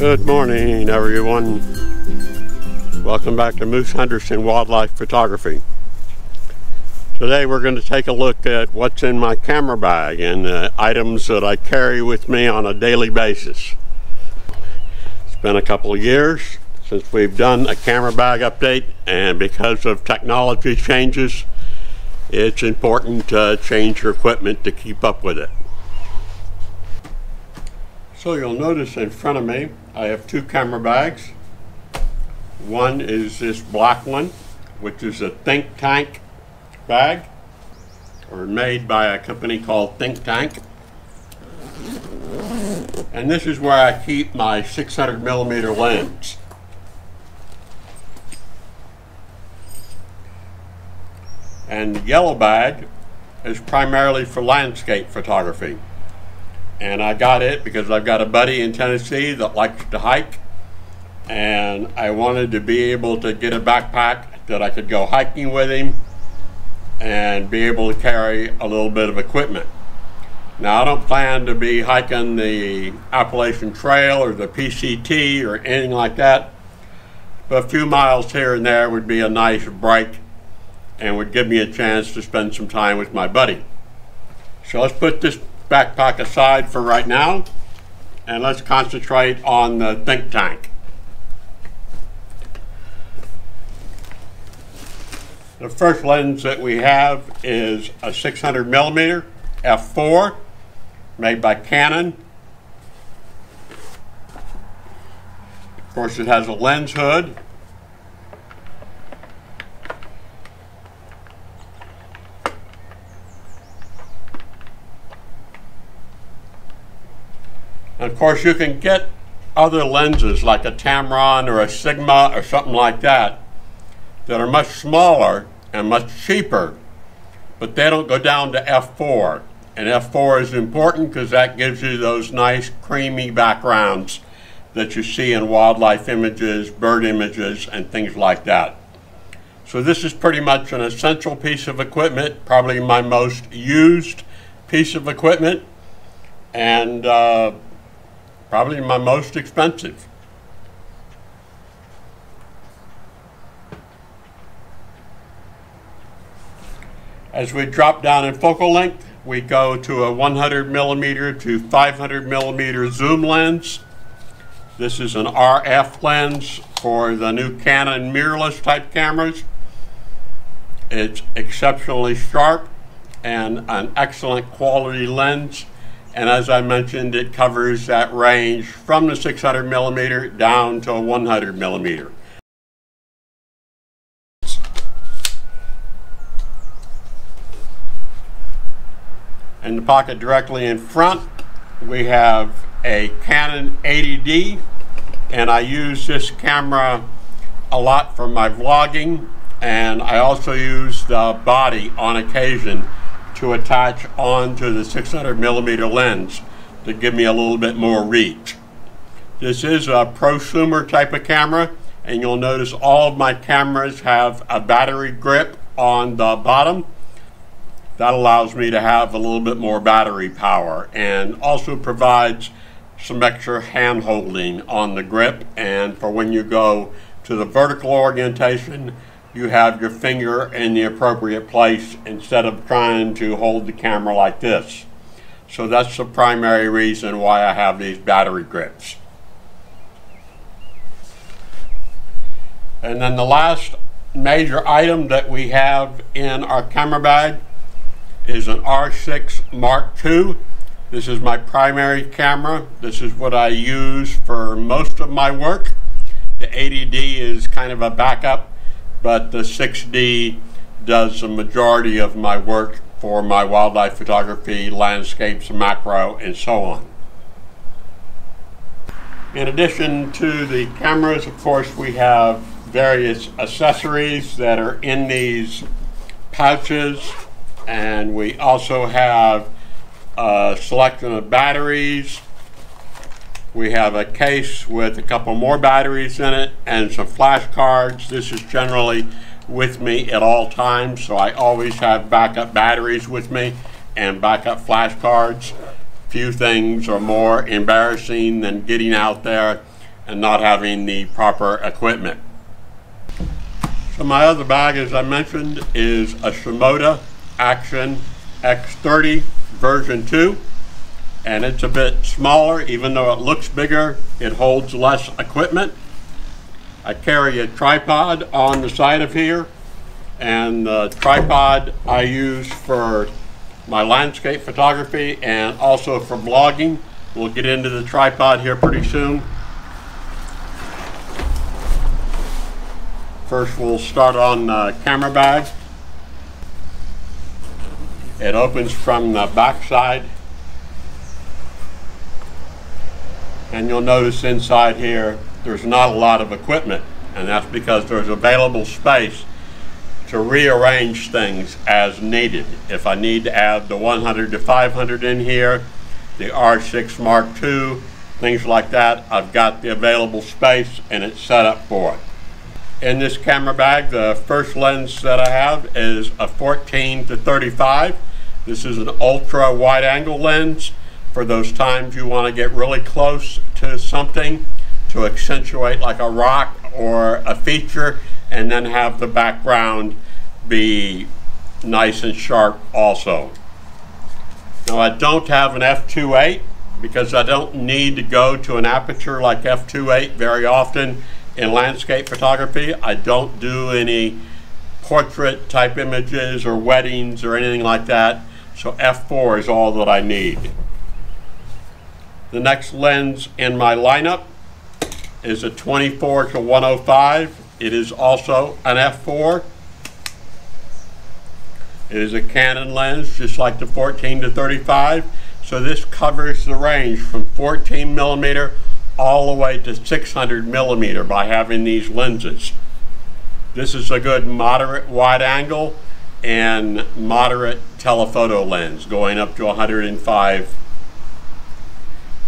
Good morning, everyone. Welcome back to Moose Henderson Wildlife Photography. Today we're going to take a look at what's in my camera bag and items that I carry with me on a daily basis. It's been a couple of years since we've done a camera bag update, and because of technology changes, it's important to change your equipment to keep up with it. So you'll notice in front of me, I have two camera bags. One is this black one, which is a Think Tank bag, or made by a company called Think Tank. And this is where I keep my 600mm lens. And the yellow bag is primarily for landscape photography. And I got it because I've got a buddy in Tennessee that likes to hike, and I wanted to be able to get a backpack that I could go hiking with him and be able to carry a little bit of equipment. Now, I don't plan to be hiking the Appalachian Trail or the PCT or anything like that, but a few miles here and there would be a nice break and would give me a chance to spend some time with my buddy. So let's put this backpack aside for right now, and let's concentrate on the Think Tank. The first lens that we have is a 600mm f4 made by Canon. Of course, it has a lens hood. And of course, you can get other lenses like a Tamron or a Sigma or something like that are much smaller and much cheaper, but they don't go down to f4. And f4 is important because that gives you those nice creamy backgrounds that you see in wildlife images, bird images, and things like that. So this is pretty much an essential piece of equipment, probably my most used piece of equipment, and probably my most expensive. As we drop down in focal length, we go to a 100mm to 500mm zoom lens. This is an RF lens for the new Canon mirrorless type cameras. It's exceptionally sharp and an excellent quality lens. And as I mentioned, it covers that range from the 600mm down to 100mm. In the pocket directly in front, we have a Canon 80D, and I use this camera a lot for my vlogging, and I also use the body on occasion to attach onto the 600mm lens to give me a little bit more reach. This is a prosumer type of camera, and you'll notice all of my cameras have a battery grip on the bottom. That allows me to have a little bit more battery power and also provides some extra hand holding on the grip, and for when you go to the vertical orientation, you have your finger in the appropriate place instead of trying to hold the camera like this. So that's the primary reason why I have these battery grips. And then the last major item that we have in our camera bag is an R6 Mark II. This is my primary camera. This is what I use for most of my work. The 80D is kind of a backup, but the 6D does the majority of my work for my wildlife photography, landscapes, macro, and so on. In addition to the cameras, of course, we have various accessories that are in these pouches, and we also have a selection of batteries. We have a case with a couple more batteries in it and some flashcards. This is generally with me at all times, so I always have backup batteries with me and backup flashcards. Few things are more embarrassing than getting out there and not having the proper equipment. So my other bag, as I mentioned, is a Shimoda Action X30 version 2, and it's a bit smaller. Even though it looks bigger, it holds less equipment. I carry a tripod on the side of here, and the tripod I use for my landscape photography and also for blogging. We'll get into the tripod here pretty soon. First we'll start on the camera bag. It opens from the back side, and you'll notice inside here there's not a lot of equipment, and that's because there's available space to rearrange things as needed. If I need to add the 100-500 in here, the R6 Mark II, things like that, I've got the available space and it's set up for it. In this camera bag, the first lens that I have is a 14-35. This is an ultra wide angle lens for those times you want to get really close to something to accentuate like a rock or a feature, and then have the background be nice and sharp also. Now I don't have an f2.8 because I don't need to go to an aperture like f2.8 very often in landscape photography. I don't do any portrait type images or weddings or anything like that, so f4 is all that I need. The next lens in my lineup is a 24-105. It is also an f4. It is a Canon lens, just like the 14-35. So this covers the range from 14mm all the way to 600mm by having these lenses. This is a good moderate wide angle and moderate telephoto lens, going up to 105.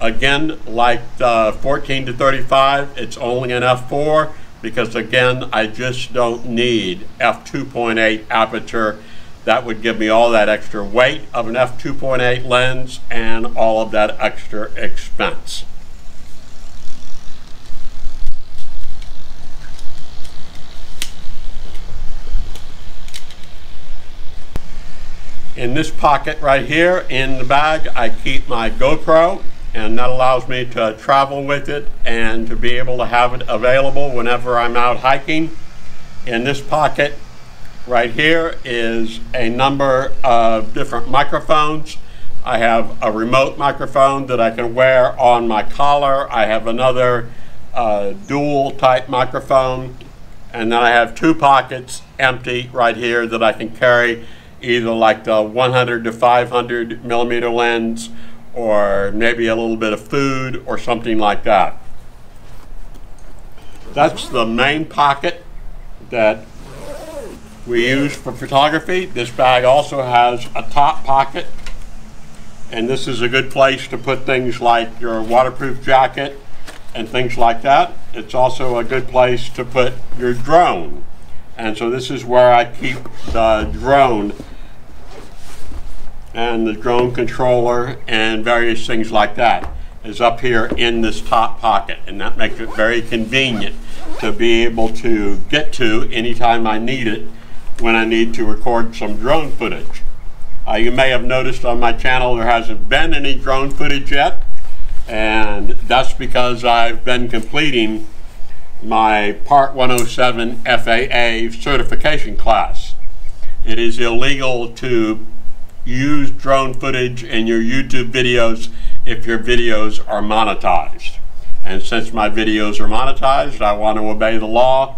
Again, like the 14-35, it's only an f4 because, again, I just don't need f2.8 aperture. That would give me all that extra weight of an f2.8 lens and all of that extra expense. In this pocket right here in the bag, I keep my GoPro, and that allows me to travel with it and to be able to have it available whenever I'm out hiking. In this pocket right here is a number of different microphones. I have a remote microphone that I can wear on my collar. I have another dual type microphone, and then I have two pockets empty right here that I can carry either like the 100-500mm lens or maybe a little bit of food or something like that. That's the main pocket that we use for photography. This bag also has a top pocket, and this is a good place to put things like your waterproof jacket and things like that. It's also a good place to put your drone, and so this is where I keep the drone and the drone controller and various things like that is up here in this top pocket, and that makes it very convenient to be able to get to anytime I need it when I need to record some drone footage. You may have noticed on my channel there hasn't been any drone footage yet, and that's because I've been completing my Part 107 FAA certification class. It is illegal to use drone footage in your YouTube videos if your videos are monetized. And since my videos are monetized, I want to obey the law.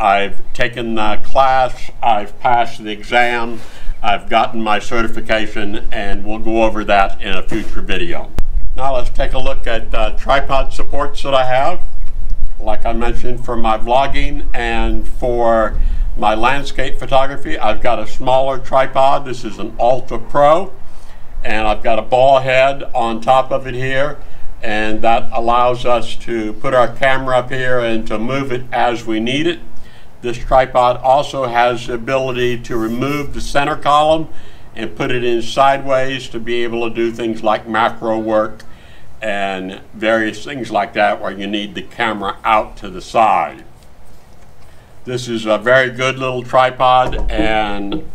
I've taken the class, I've passed the exam, I've gotten my certification, and we'll go over that in a future video. Now let's take a look at the tripod supports that I have. Like I mentioned, for my vlogging and for my landscape photography, I've got a smaller tripod. This is an Alta Pro, and I've got a ball head on top of it here, and that allows us to put our camera up here and to move it as we need it. This tripod also has the ability to remove the center column and put it in sideways to be able to do things like macro work and various things like that where you need the camera out to the side. This is a very good little tripod, and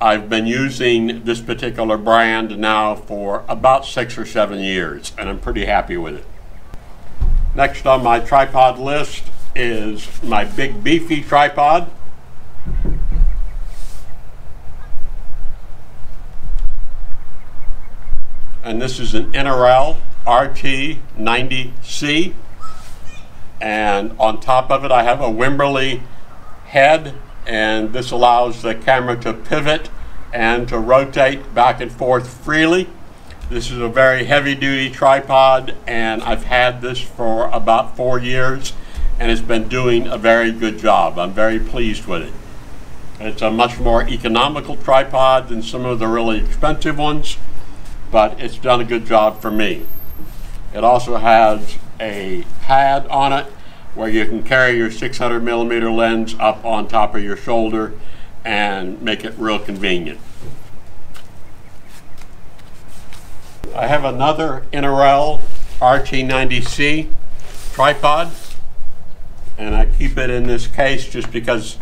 I've been using this particular brand now for about 6 or 7 years, and I'm pretty happy with it. Next on my tripod list is my big beefy tripod. And this is an Innorel RT90c. And on top of it I have a Wimberley head, and this allows the camera to pivot and to rotate back and forth freely. This is a very heavy-duty tripod, and I've had this for about 4 years, and it's been doing a very good job. I'm very pleased with it. It's a much more economical tripod than some of the really expensive ones, but it's done a good job for me. It also has a pad on it where you can carry your 600mm lens up on top of your shoulder and make it real convenient. I have another Innorel RT90C tripod, and I keep it in this case just because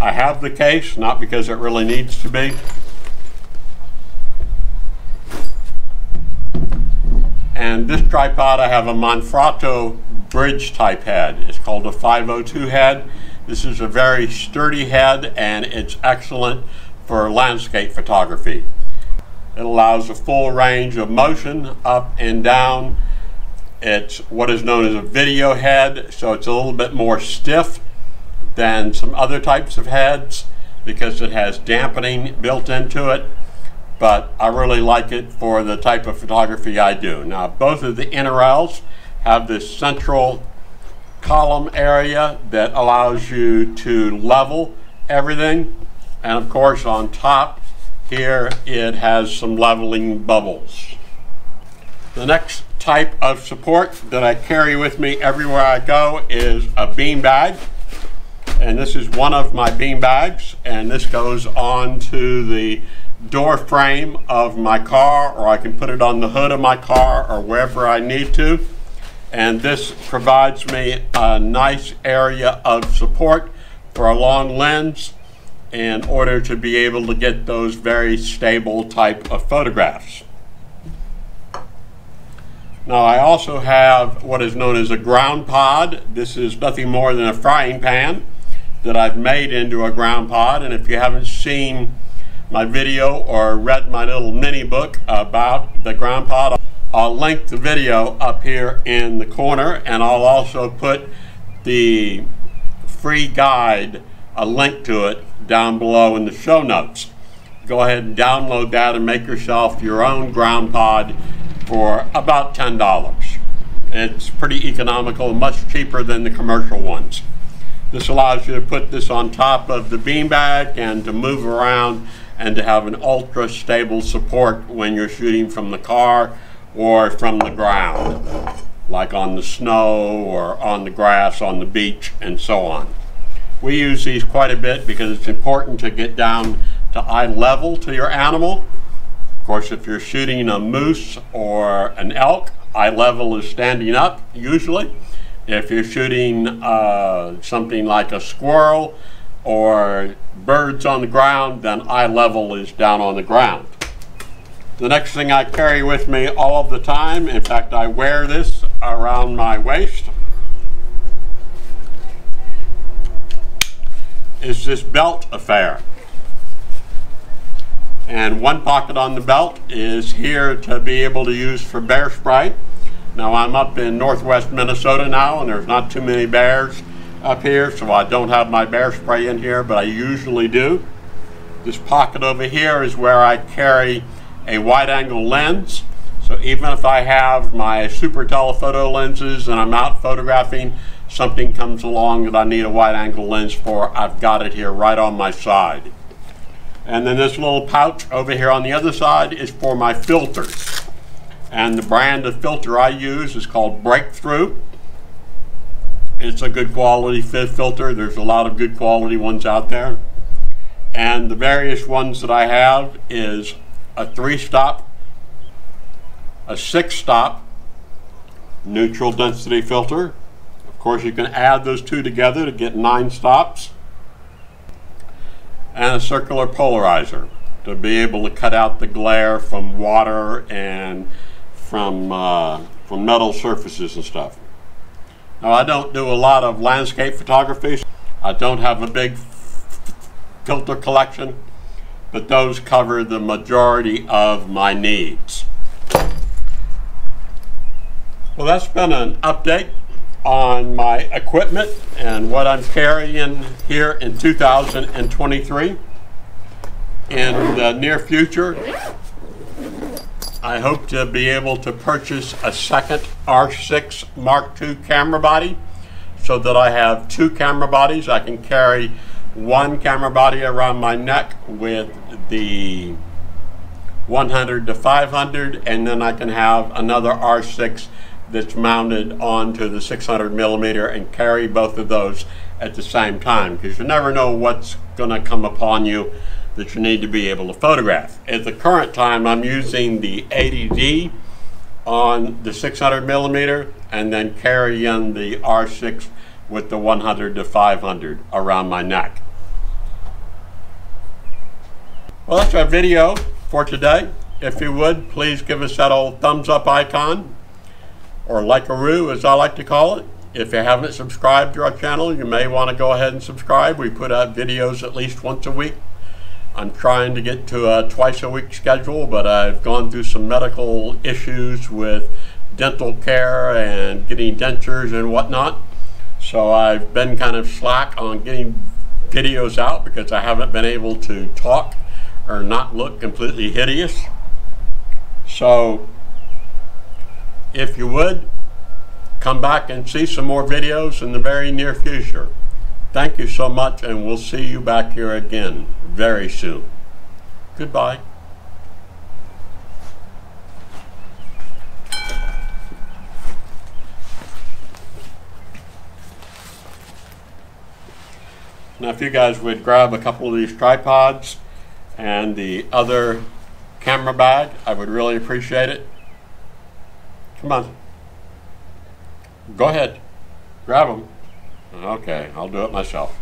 I have the case, not because it really needs to be. And this tripod, I have a Manfrotto bridge type head. It's called a 502 head. This is a very sturdy head, and it's excellent for landscape photography. It allows a full range of motion up and down. It's what is known as a video head, so it's a little bit more stiff than some other types of heads because it has dampening built into it, but I really like it for the type of photography I do. Now, both of the Innorels have this central column area that allows you to level everything, and of course on top here it has some leveling bubbles. The next type of support that I carry with me everywhere I go is a bean bag, and this is one of my bean bags, and this goes on to the door frame of my car, or I can put it on the hood of my car or wherever I need to, and this provides me a nice area of support for a long lens in order to be able to get those very stable type of photographs. Now, I also have what is known as a ground pod. This is nothing more than a frying pan that I've made into a ground pod, and if you haven't seen my video or read my little mini book about the ground pod, I'll link the video up here in the corner, and I'll also put the free guide, a link to it, down below in the show notes. Go ahead and download that and make yourself your own ground pod for about $10. It's pretty economical, much cheaper than the commercial ones. This allows you to put this on top of the beanbag and to move around and to have an ultra stable support when you're shooting from the car or from the ground, like on the snow or on the grass, on the beach, and so on. We use these quite a bit because it's important to get down to eye level to your animal. Of course, if you're shooting a moose or an elk, eye level is standing up usually. If you're shooting something like a squirrel or birds on the ground, then eye level is down on the ground. The next thing I carry with me all of the time, in fact I wear this around my waist, is this belt affair. And one pocket on the belt is here to be able to use for bear spray. Now, I'm up in northwest Minnesota now, and there's not too many bears up here, so I don't have my bear spray in here, but I usually do. This pocket over here is where I carry a wide-angle lens, so even if I have my super telephoto lenses and I'm out photographing, something comes along that I need a wide-angle lens for, I've got it here right on my side. And then this little pouch over here on the other side is for my filters. And the brand of filter I use is called Breakthrough. It's a good quality filter. There's a lot of good quality ones out there. And the various ones that I have is a 3-stop, a 6-stop, neutral density filter. Of course, you can add those two together to get 9 stops, and a circular polarizer to be able to cut out the glare from water and from metal surfaces and stuff. Now, I don't do a lot of landscape photography, so I don't have a big filter collection, but those cover the majority of my needs. Well, that's been an update on my equipment and what I'm carrying here in 2023. In the near future, I hope to be able to purchase a second R6 Mark II camera body so that I have 2 camera bodies. I can carry 1 camera body around my neck with the 100-500, and then I can have another R6 that's mounted onto the 600mm and carry both of those at the same time, because you never know what's going to come upon you that you need to be able to photograph. At the current time, I'm using the 80D on the 600mm and then carrying the R6 with the 100-500 around my neck. Well, that's our video for today. If you would, please give us that old thumbs up icon, or like-a-roo, as I like to call it. If you haven't subscribed to our channel, you may want to go ahead and subscribe. We put out videos at least once a week. I'm trying to get to a twice-a-week schedule, but I've gone through some medical issues with dental care and getting dentures and whatnot. So I've been kind of slack on getting videos out because I haven't been able to talk or not look completely hideous. So if you would, come back and see some more videos in the very near future. Thank you so much, and we'll see you back here again very soon. Goodbye. Now, if you guys would grab a couple of these tripods and the other camera bag, I would really appreciate it. Come on. Go ahead. Grab them. Okay, I'll do it myself.